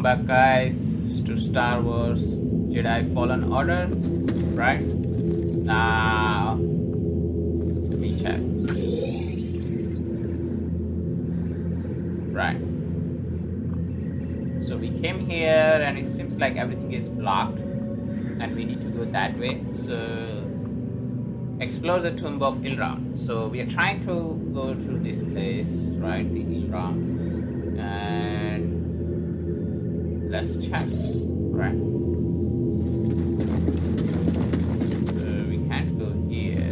Back guys to Star Wars Jedi Fallen Order, right? Now let me check. Right. So we came here and it seems like everything is blocked and we need to go that way. So explore the tomb of Ilran. So we are trying to go through this place, right? The Ilran. And let's check, right? So we can't go here.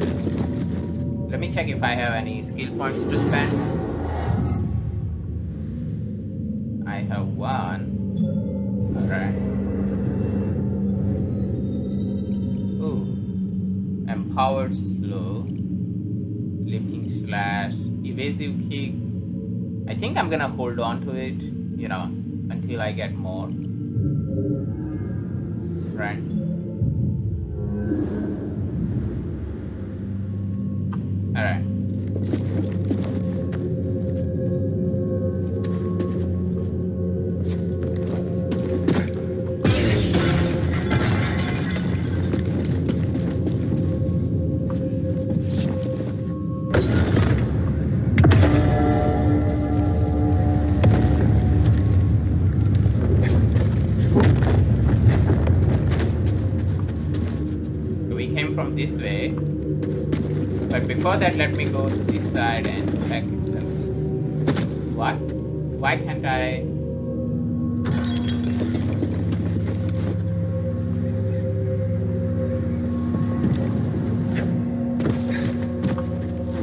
Let me check if I have any skill points to spend. I have one. Alright. Ooh. Empowered slow. Leaping slash. Evasive kick. I think I'm gonna hold on to it, you know, until I get more. Right. Alright. This way, but before that let me go to this side and check it. What? Why can't I?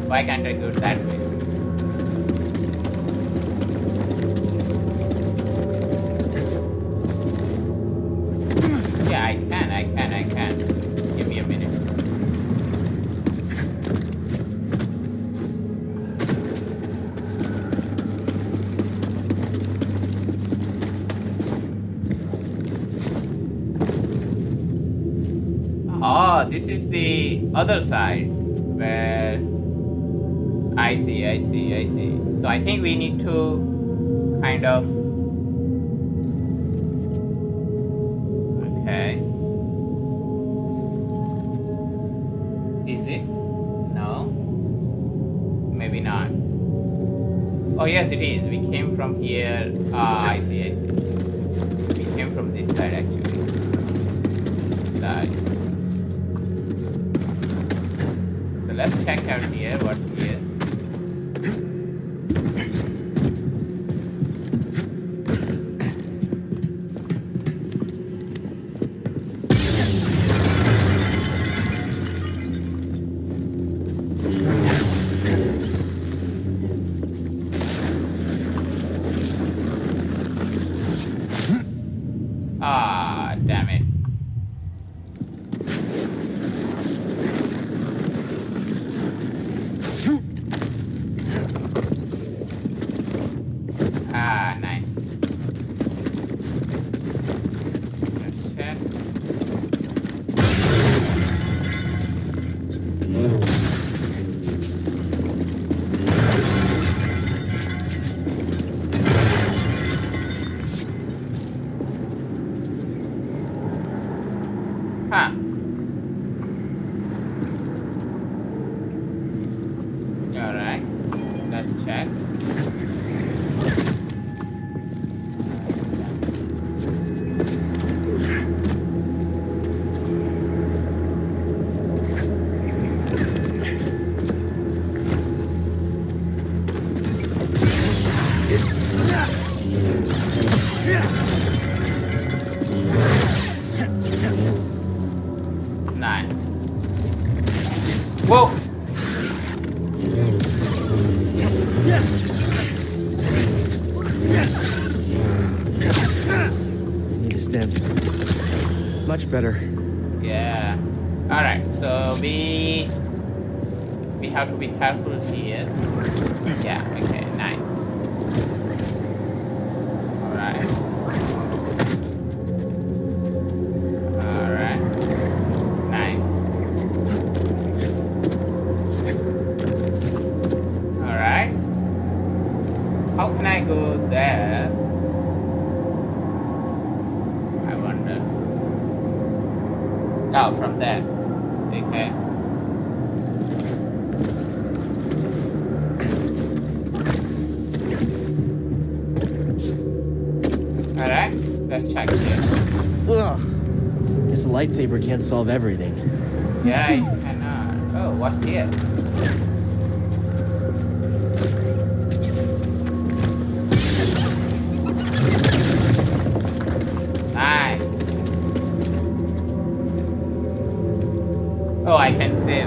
Why can't I go that way? Yeah, I can. This is the other side where I see. So I think we need to kind of, okay. Is it? No? Maybe not. Oh yes it is. We came from here. Ah, I see. We came from this side actually. Side. Let's check out here, what's here. Much better. Yeah. Alright, so we have to be careful here. Yeah, okay, nice. Alright. Nice. Alright. How can I go there? out from that. Okay. Alright, let's check it. Ugh. This lightsaber can't solve everything. Yeah, you cannot. Oh, what's here? Nice. Oh, I can save.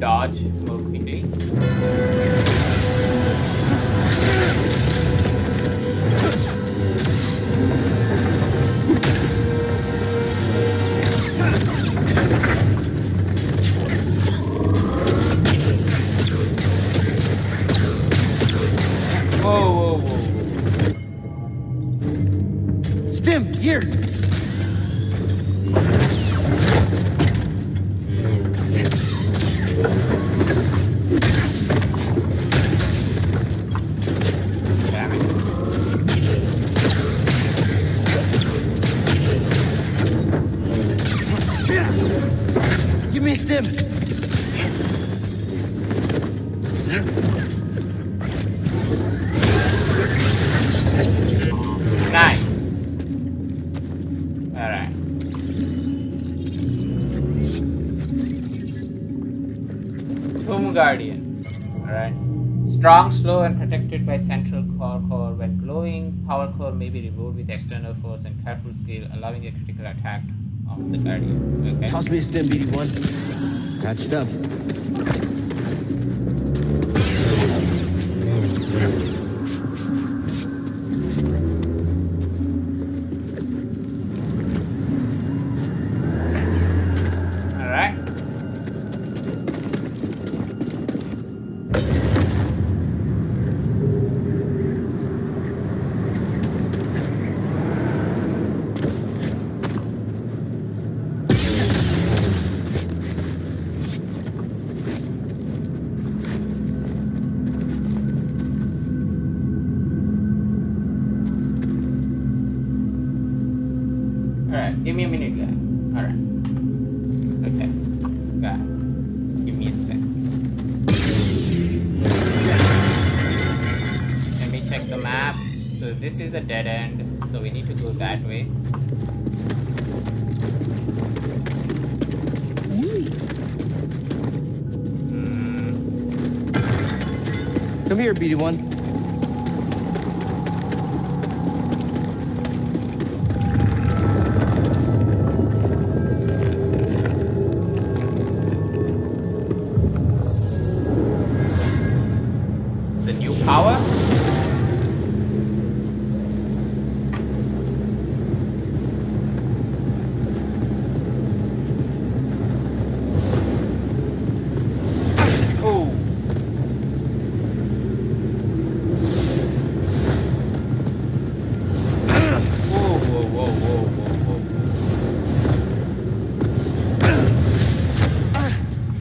Dodge more quickly. Whoa, whoa, whoa. Stim, here! Strong, slow, and protected by central core. When glowing, power core may be removed with external force and careful skill, allowing a critical attack of the Guardian. Okay. Toss me a stem, BD-1. Patched up. That way. Come here, BD-1.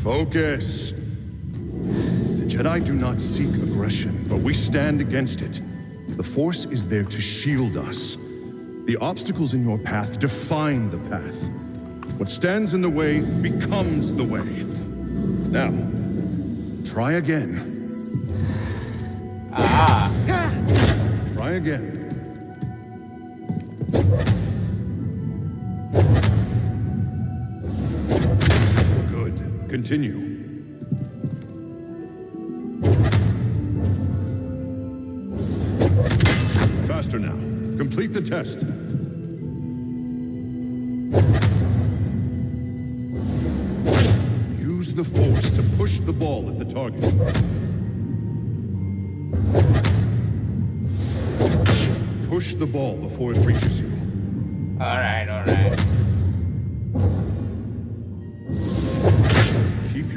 Focus. The Jedi do not seek aggression, but we stand against it. The Force is there to shield us. The obstacles in your path define the path. What stands in the way becomes the way. Now, try again. Ah. Try again. Continue. Faster now. Complete the test. Use the Force to push the ball at the target. Push the ball before it reaches you. All right, all right.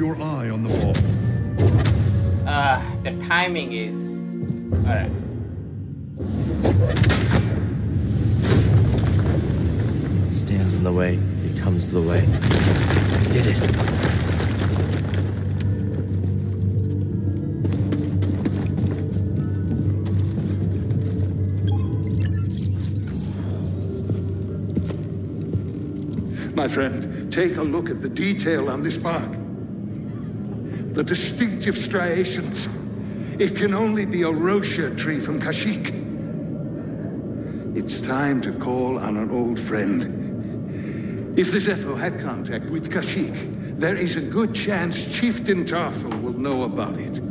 Your eye on the ball. The timing is all right. It stands in the way, becomes the way. I did it. My friend, take a look at the detail on this mark. The distinctive striations. It can only be a Rocha tree from Kashyyyk. It's time to call on an old friend. If the Zeffo had contact with Kashyyyk, there is a good chance Chieftain Tarfel will know about it.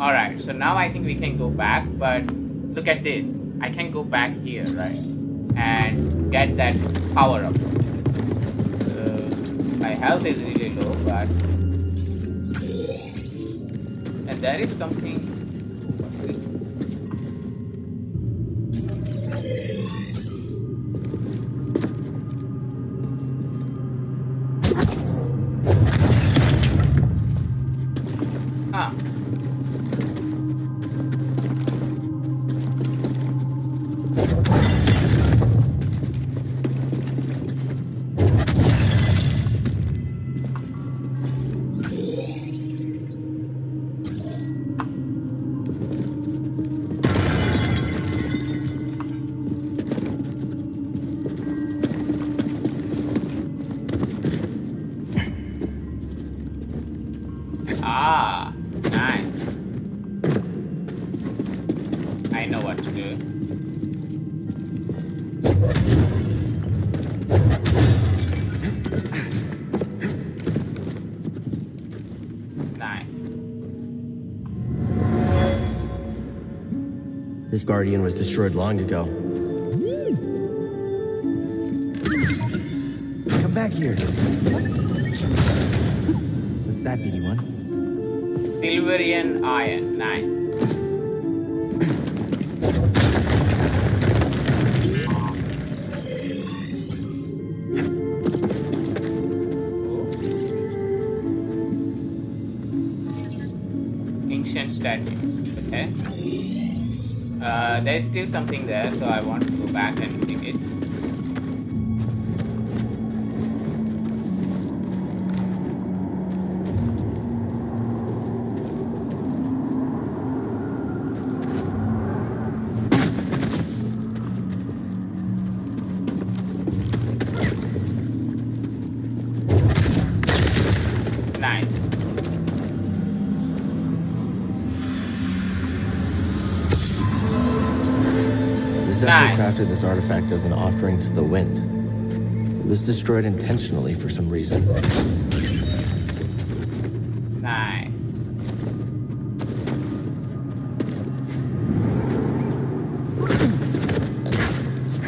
Alright, so now I think we can go back, but look at this. I can go back here, right? And get that power up. My health is really low, but... And there is something... What is I know what to do. Nice. This Guardian was destroyed long ago. Come back here. What's that, BD-1? Silverian Iron. Nice. There's still something there, so I want to go back and pick it. Nice. Crafted this artifact as an offering to the wind. It was destroyed intentionally for some reason. Nice.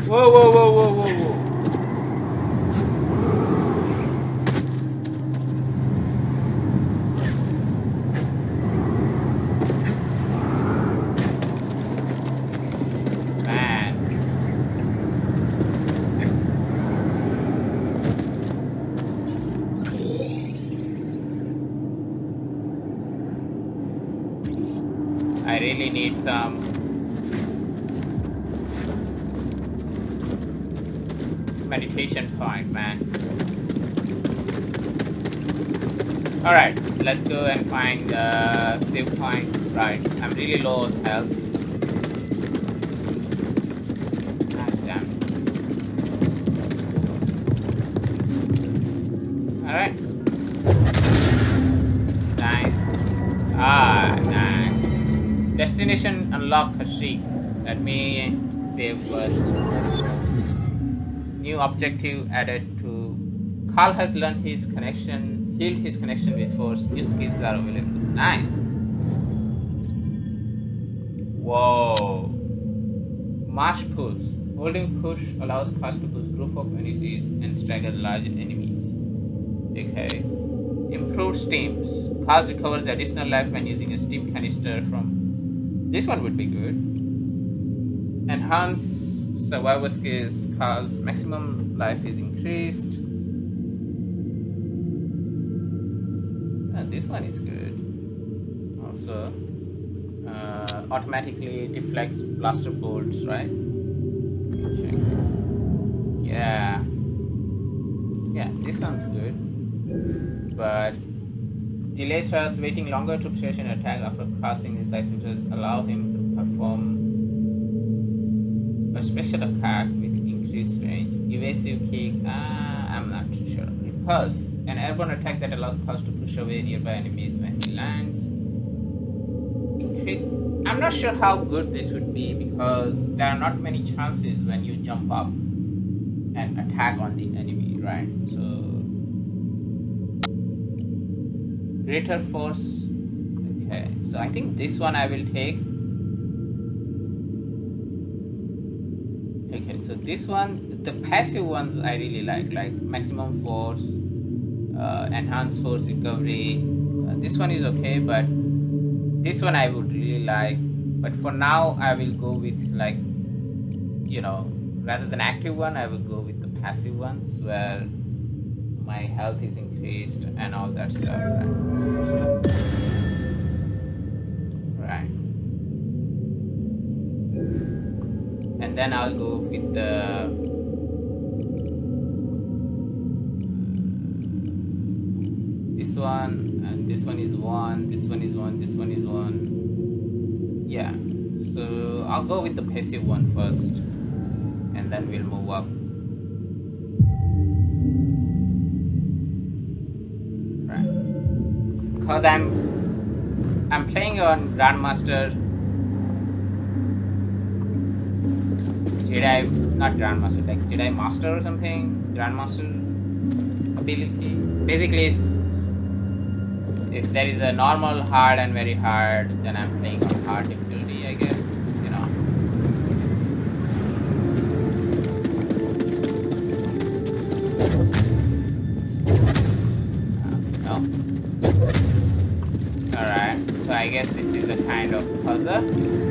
Whoa, whoa, whoa, whoa, whoa, meditation point, man. Alright, let's go and find the save point. Right, I'm really low on health. Damn. Alright. Nice. Ah, nice. Destination unlocked, Kashyyyk. Let me save first. New objective added to Cal has learned his connection, healed his connection with force. New skills are available. Nice. Whoa. March push. Holding push allows Cal to push group of enemies and stagger large enemies. Okay. Improved steams. Cal recovers additional life when using a steam canister from. This one would be good. Enhance. Survivor skills. Cal's maximum life is increased. And this one is good. Also, automatically deflects blaster bolts, right? Let me check this. Yeah. Yeah, this one's good. But delay thrust, waiting longer to charge an attack after casting his life features allow him to perform a special attack with increased range, evasive kick, I'm not too sure. Repulse, an airborne attack that allows Cal to push away nearby enemies when he lands. Increase. I'm not sure how good this would be because there are not many chances when you jump up and attack on the enemy, right? So, greater force, okay, so I think this one I will take. Okay, so this one, the passive ones I really like maximum force, enhanced force recovery. This one is okay, but this one I would really like. But for now, I will go with like, you know, rather than active one, I will go with the passive ones where my health is increased and all that stuff. Right. And then I'll go with the this one, and this one is one, this one is one, this one is one. Yeah, so I'll go with the passive one first, and then we'll move up. Right, because I'm playing on Grandmaster. Jedi, not Grandmaster, like Jedi Master or something, Grandmaster ability. Basically, it's If there is a normal, hard, and very hard, then I'm playing on hard difficulty, I guess. You know. No. Alright. So I guess this is a kind of puzzle.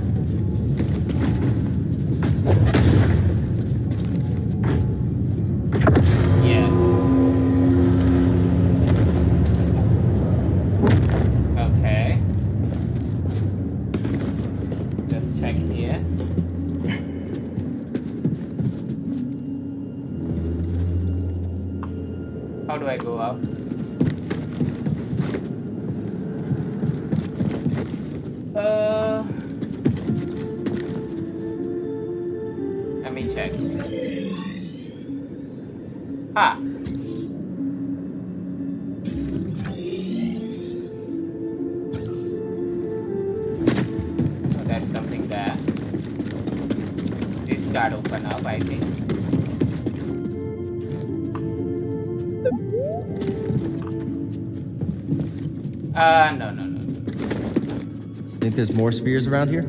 There's more spears around here?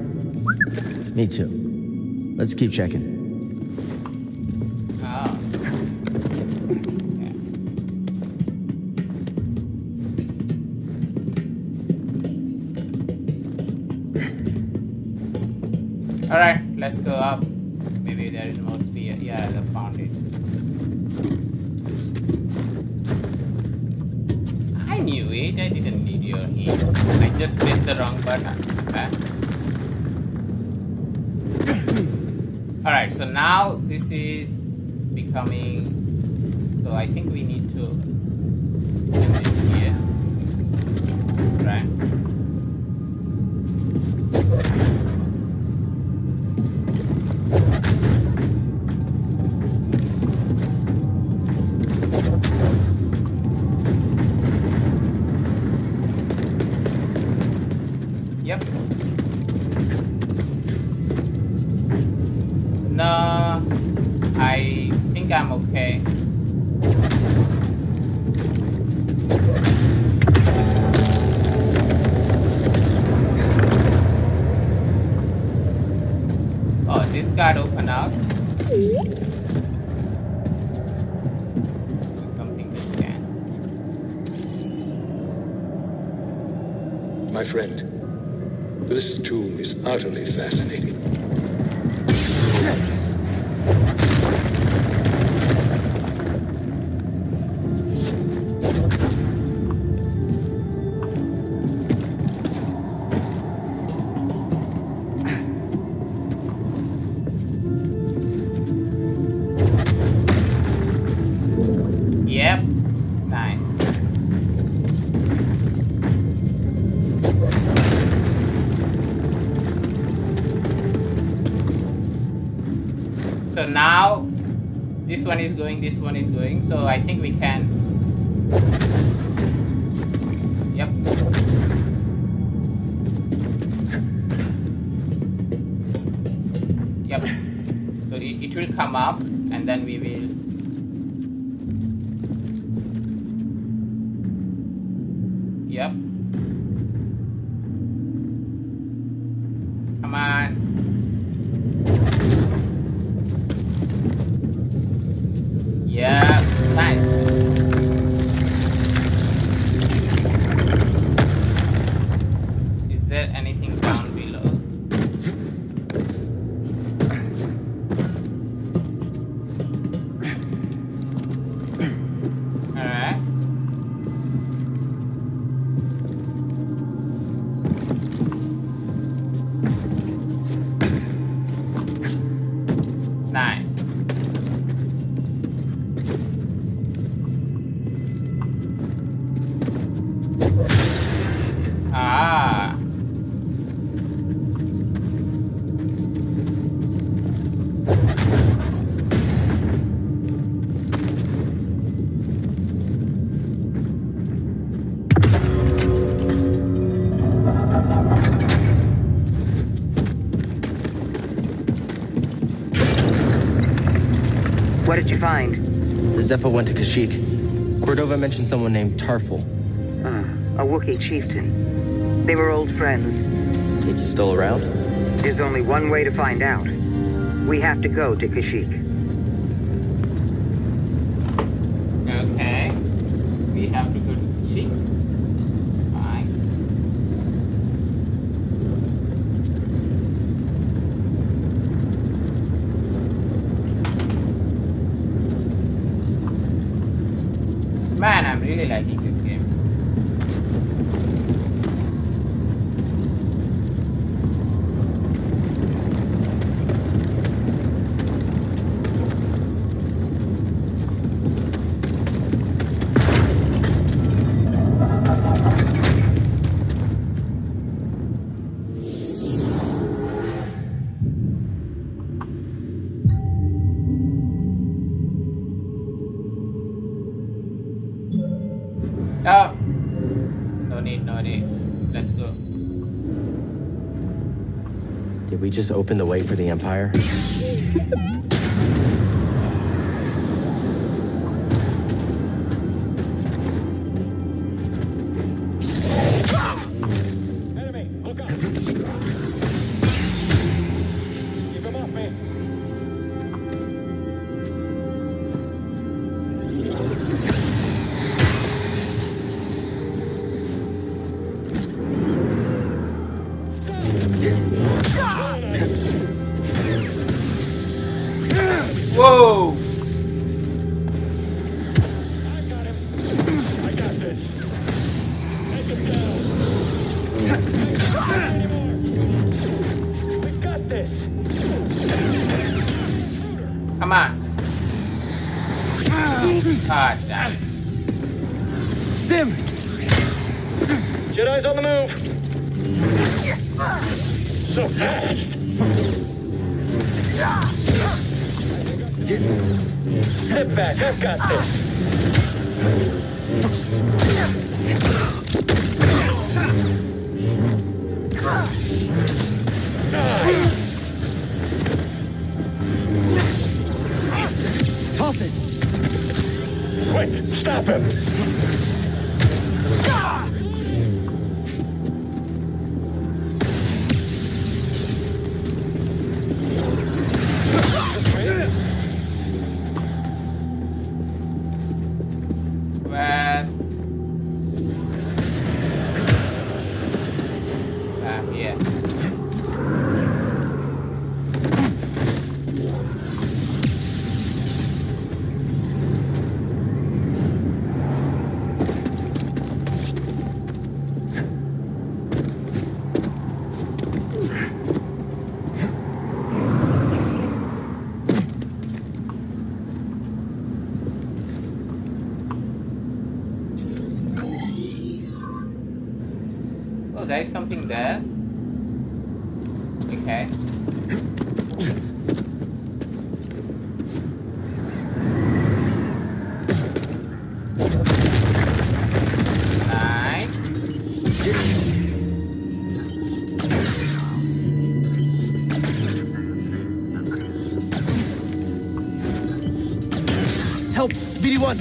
Me too. Let's keep checking. Oh. Okay. All right, let's go up. Maybe there is more spear. Yeah, I found it. I knew it. I didn't need your heat. I just pressed the wrong button. Alright, so now this is becoming, so I think we need to end it here, right? this card open up. Something that can. My friend, this tomb is utterly fascinating. So now this one is going, so I think we can. Yep. Yep. So it will come up and then we will. Yep. Come on. Yeah, nice. Is there anything down below? Alright. Nice. What did you find? The Zeffo went to Kashyyyk. Cordova mentioned someone named Tarfful. A Wookiee chieftain. They were old friends. Think he's still around? There's only one way to find out. We have to go to Kashyyyk. Okay. We have to go to Kashyyyk. Man, I'm really liking this game. Oh, no need, no need. Let's go. Did we just open the way for the Empire? Enemy, look up. Keep him off me. Whoa! I got him. I got this. Take him down. I can't do anymore. We got this. Come on. Ah, damn. Stim. Jedi's on the move. So fast. Step back, I've got this. Toss it! Quick, stop him! there something there? Okay. Nice. Help, BD-1.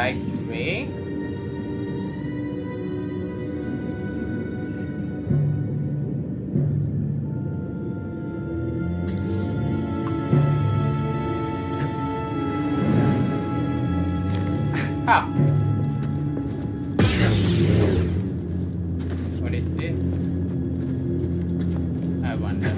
Right way. Ah. What is this? I wonder.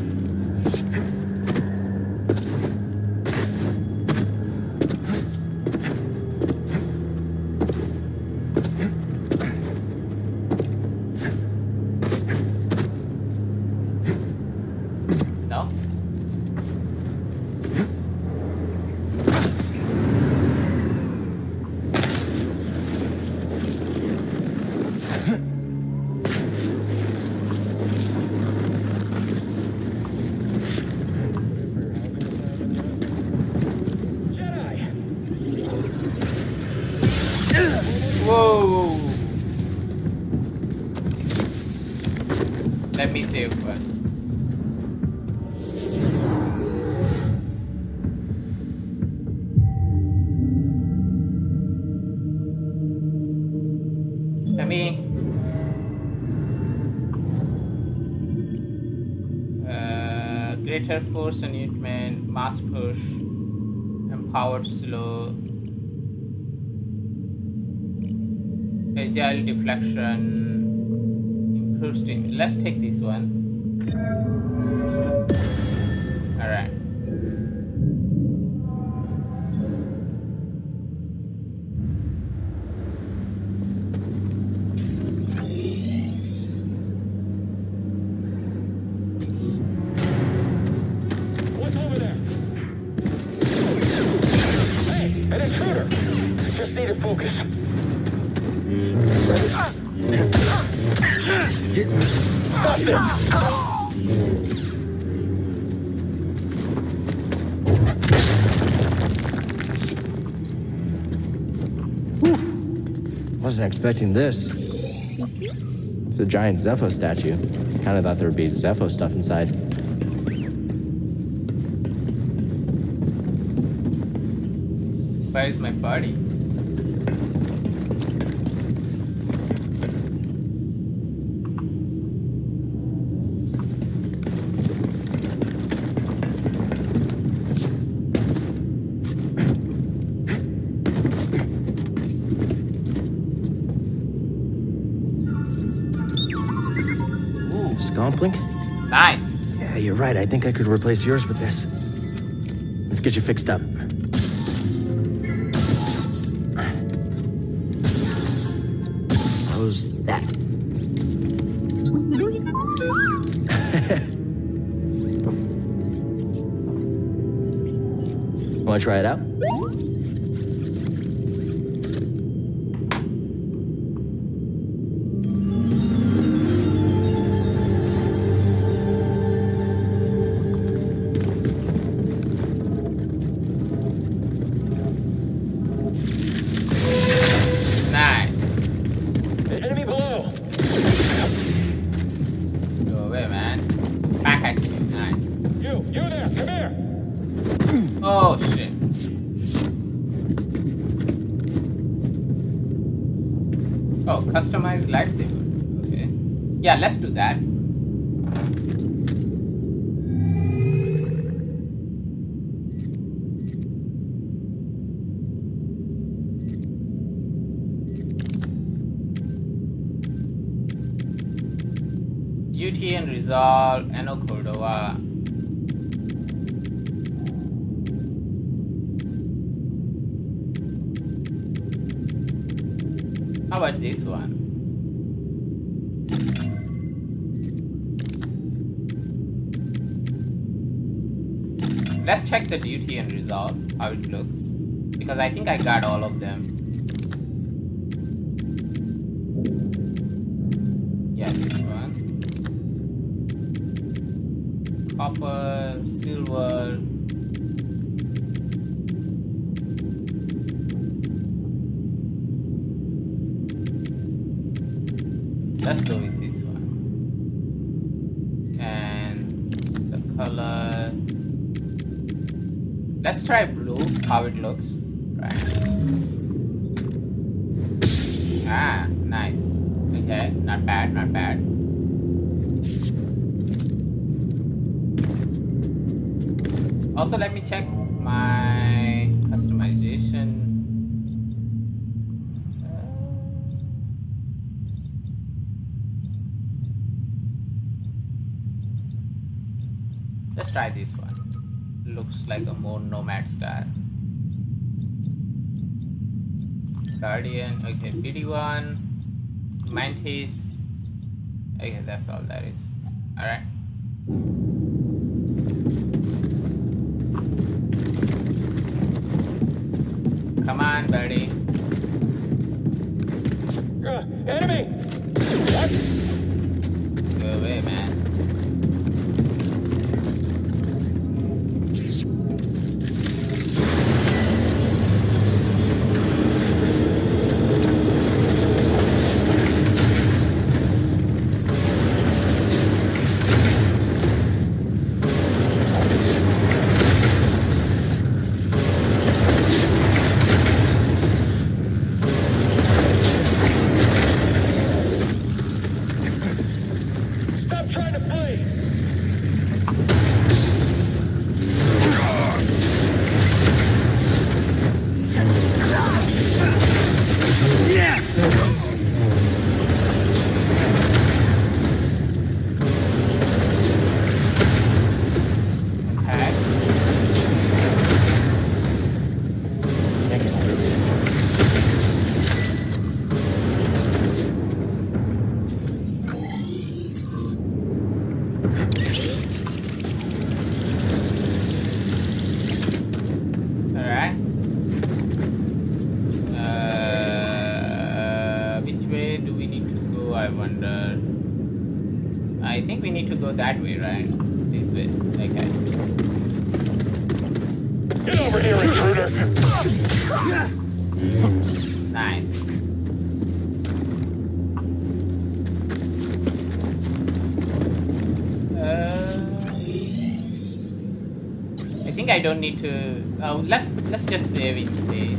Greater force enhancement, mass push, empowered slow, agile deflection, improved steam. Let's take this one. Alright. Wasn't expecting this. It's a giant Zeffo statue. Kind of thought there would be Zeffo stuff inside. Where's my party? Nice. Yeah, you're right. I think I could replace yours with this. Let's get you fixed up. How's that? Want to try it out? Yeah, let's do that. Duty and resolve, Anno Cordova. How about this one? Let's check the duty and resolve, how it looks. Because I think I got all of them. Yeah, this one. Copper, silver. Let's go with this one. And the color. Let's try blue, how it looks. Right. Ah, nice. Okay, not bad, not bad. Also, let me check my customization. Let's try this one. Looks like a more nomad style. Guardian, okay, BD-1, Mantis. Okay, that's all that is. Alright. Come on, buddy. Enemy! What? Go away, man. I don't need to. Let's just save it today.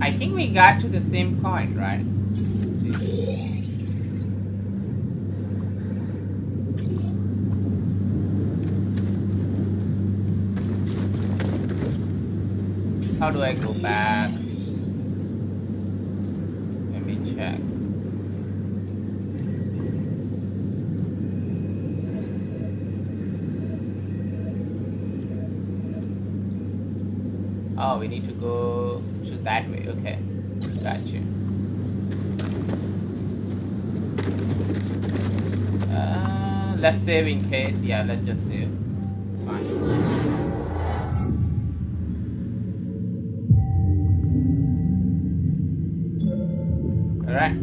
I think we got to the same point, right? How do I go back? Let me check. Oh, we need to go to that way. Okay, gotcha. Let's save in case. Yeah, let's just save. It's fine. All right.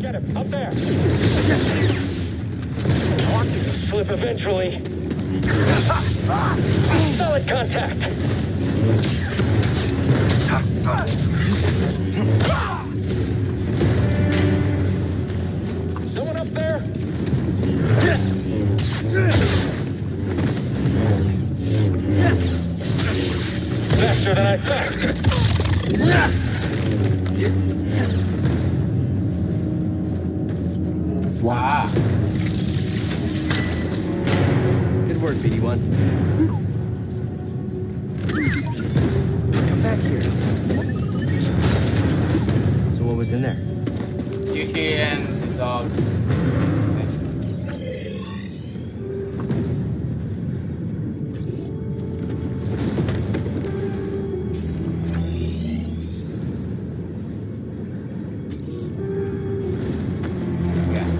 Get him up there. Slip eventually. Solid contact. Someone up there? Faster than I thought. It's locked. Ah. Word, BD-1. Come back here. So what was in there? Duty and the dog. Yeah.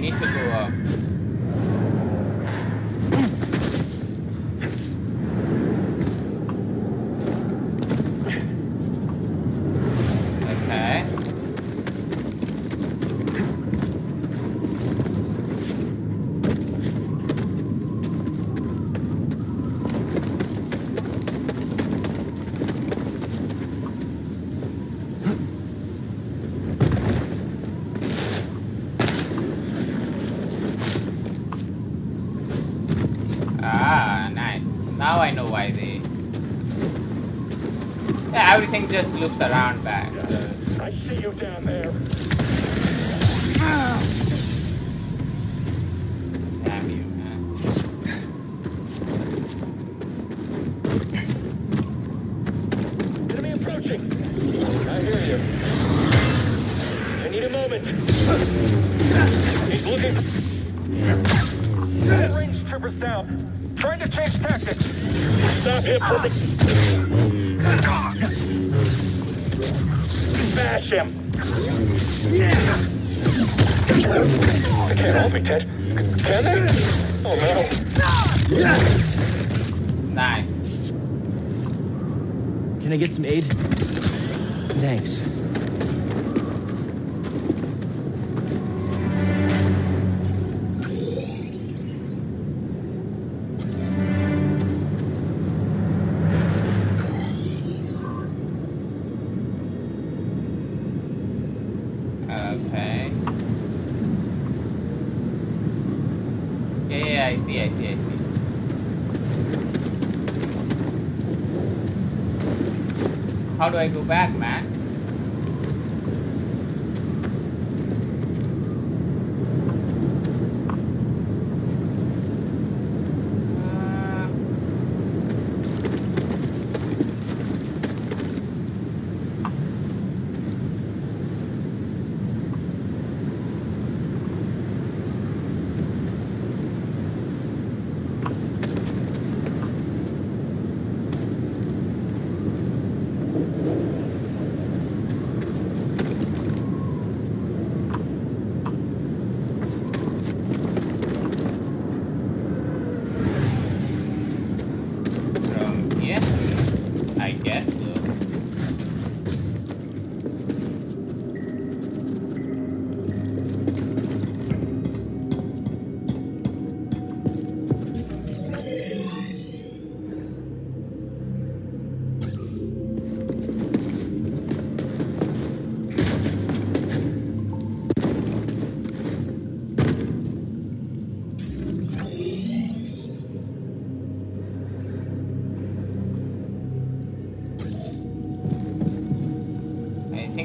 need to go up. Okay. Everything just loops around back. I see you down there. Damn you, man. Enemy approaching. I hear you. I need a moment. He's looking. That range trooper's down. Trying to change tactics. Stop him from the. Smash him! Yeah. They can't hold me, Ted. Can they? Oh no. Yeah. Nice. Can I get some aid? Thanks. How do I go back, man?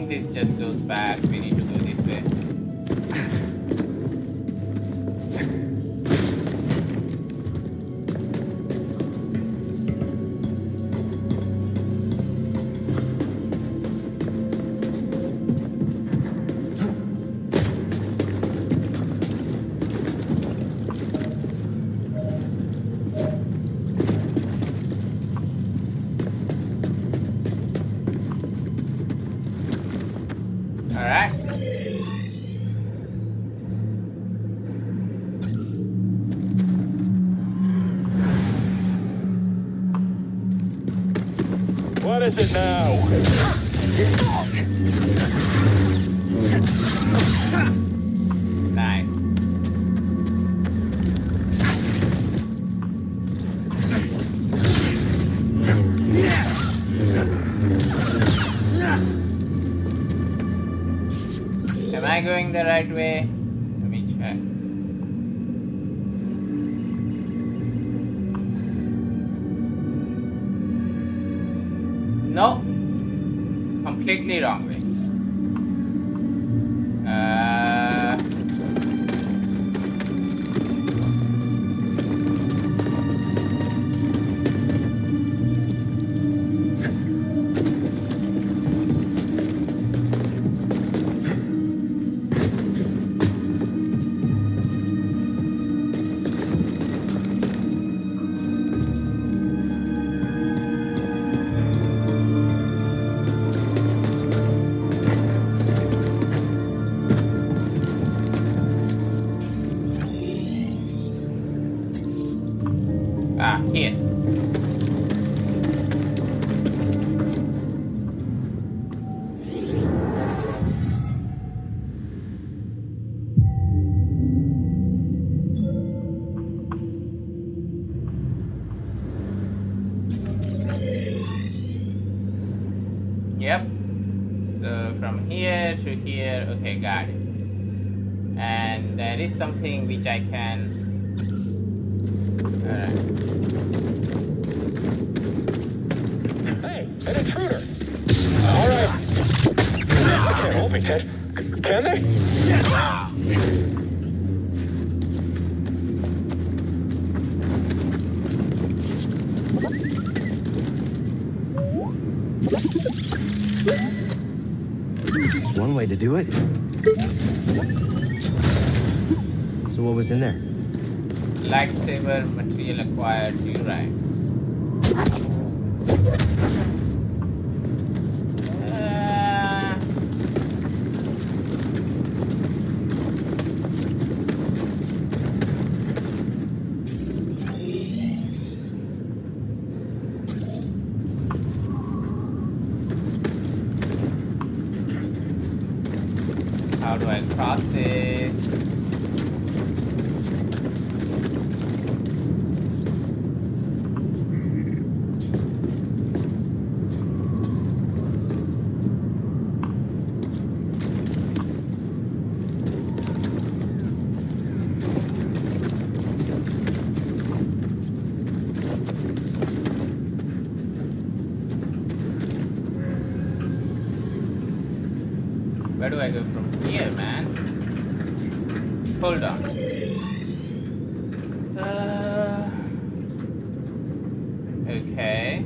This just goes back. We need to go this way. What is it now? Nice. Am I going the right way? Let me check. No, completely wrong way. Ah, here. Yep. So from here to here, okay, got it. And there is something which I can. Alright. Hey, an intruder! Alright. I can't hold me, Ted. Can they? It's one way to do it. So what was in there? Lightsaber material acquired, you're right. How do I cross this? Where do I go from here, man? Hold on. Okay.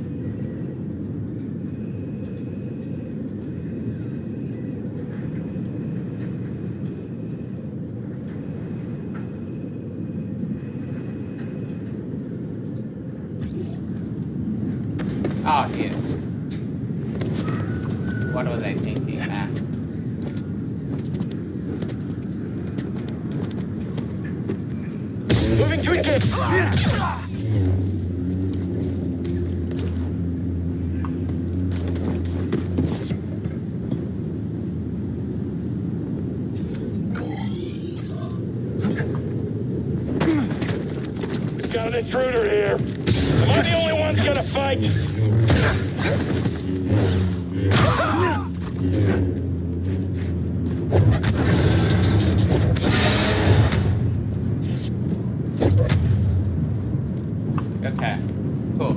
Ah, oh, here. What was I thinking, man? Moving to engage. We've got an intruder here. Am I the only one's gonna fight? Okay, cool.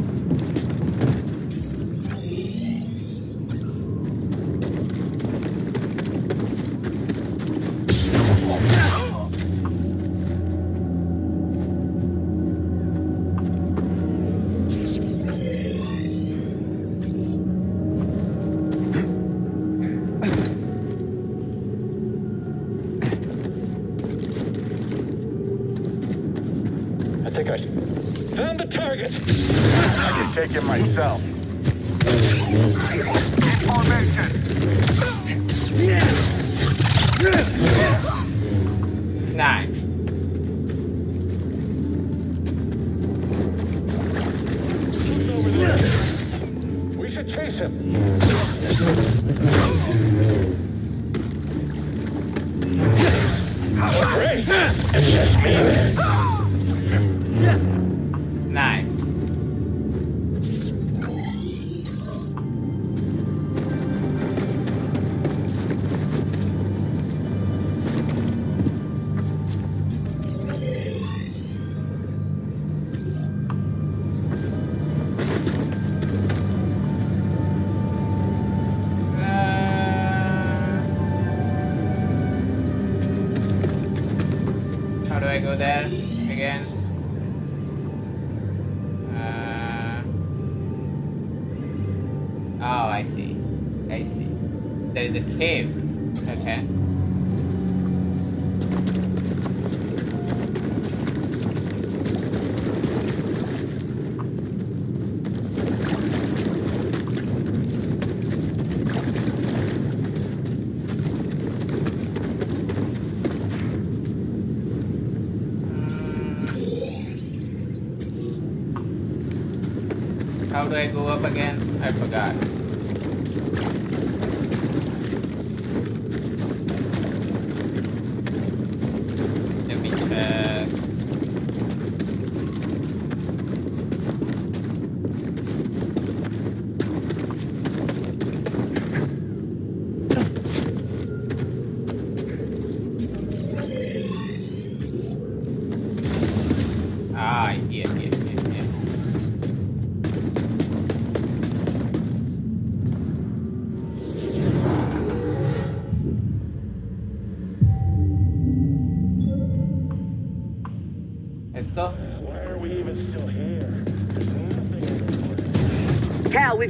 I think I... found the target! I can take him myself. Formation! Nice. Who's over there? We should chase him. Oh, great! It's just me there. Nice. How do I go there again? Oh, I see. I see. There is a cave. Okay. How do I go up again? I forgot. Let me check.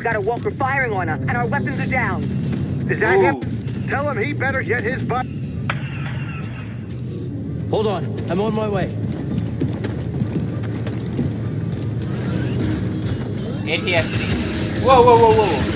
Got a walker firing on us, and our weapons are down. Does that help? Tell him he better get his butt. Hold on, I'm on my way. ATSD. Whoa, whoa, whoa, whoa.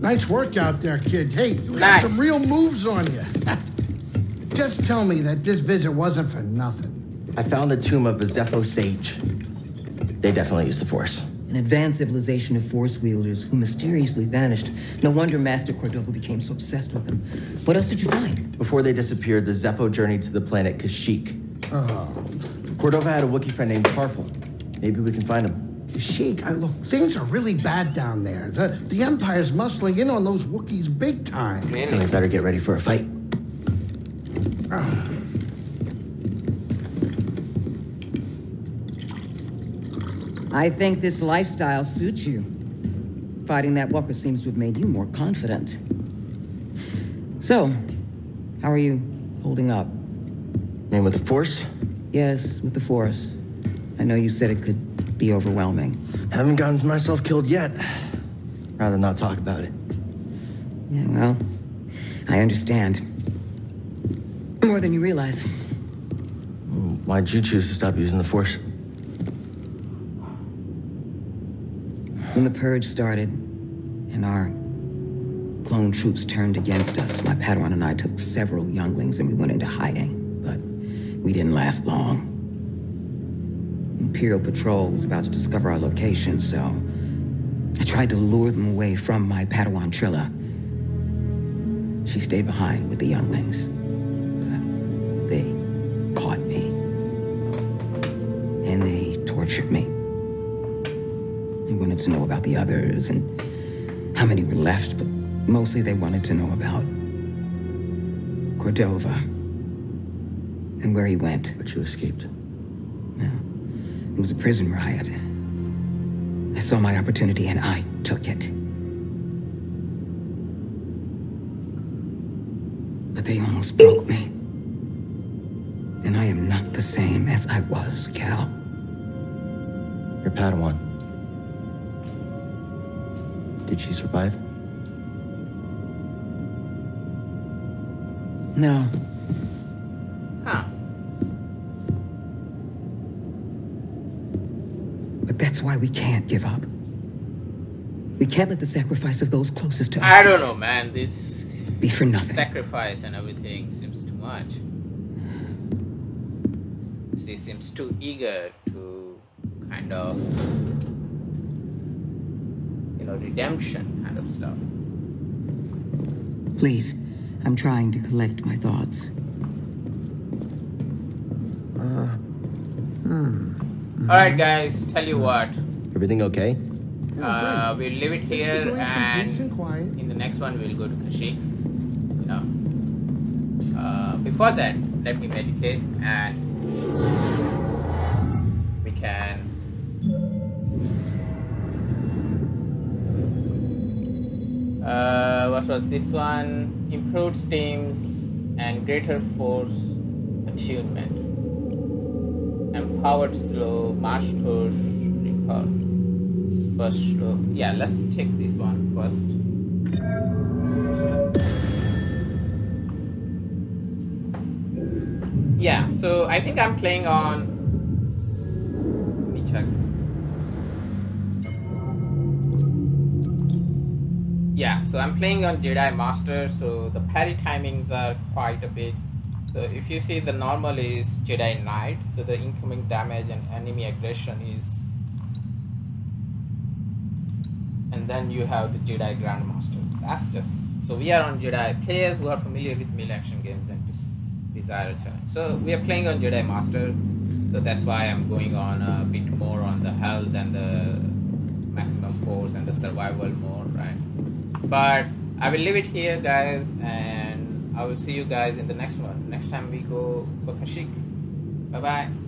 Nice work out there, kid. Hey, you got some real moves on you. Just tell me that this visit wasn't for nothing. I found the tomb of a Zeffo sage. They definitely used the Force. an advanced civilization of force wielders who mysteriously vanished. No wonder Master Cordova became so obsessed with them. What else did you find? Before they disappeared, the Zeffo journeyed to the planet Kashyyyk. Oh. Cordova had a Wookiee friend named Tarfful. Maybe we can find him. Kashyyyk, look, things are really bad down there. The Empire's muscling in on those Wookiees big time. I think I better get ready for a fight. I think this lifestyle suits you. Fighting that walker seems to have made you more confident. So, how are you holding up? And with the Force? Yes, with the Force. I know you said it could be overwhelming. Haven't gotten myself killed yet. Rather not talk about it. Yeah, well, I understand. More than you realize. Why'd you choose to stop using the Force? When the Purge started, and our clone troops turned against us, my Padawan and I took several younglings and we went into hiding, but we didn't last long. Imperial Patrol was about to discover our location, so I tried to lure them away from my Padawan Trilla. She stayed behind with the younglings, but they caught me, and they tortured me. They wanted to know about the others and how many were left, but mostly they wanted to know about Cordova and where he went. But you escaped. No. It was a prison riot. I saw my opportunity and I took it. But they almost broke me. And I am not the same as I was, Cal. Your Padawan. Did she survive? No. Huh. That's why we can't give up. We can't let the sacrifice of those closest to us. I don't know, man. This be for nothing. Sacrifice and everything seems too much. She seems too eager to kind of, you know, redemption kind of stuff. Please, I'm trying to collect my thoughts. Alright guys, tell you what. Everything okay? We'll leave it here and in the next one we'll go to Kashyyyk. You know. Before that, let me meditate and we can what was this one? Improved steams and greater force attunement. Powered slow, march push, recall, spur slow. Yeah, let's take this one first. Yeah, so I think I'm playing on. Let me check. Yeah, so I'm playing on Jedi Master, so the parry timings are quite a bit. So if you see, the normal is Jedi Knight, so the incoming damage and enemy aggression is, and then you have the Jedi Grandmaster. That's just, so we are on Jedi players who are familiar with melee action games and desire challenge. So we are playing on Jedi Master, so that's why I'm going on a bit more on the health and the maximum force and the survival mode, right? But I will leave it here, guys, and I will see you guys in the next one. Next time we go for Kashyyyk. Bye bye.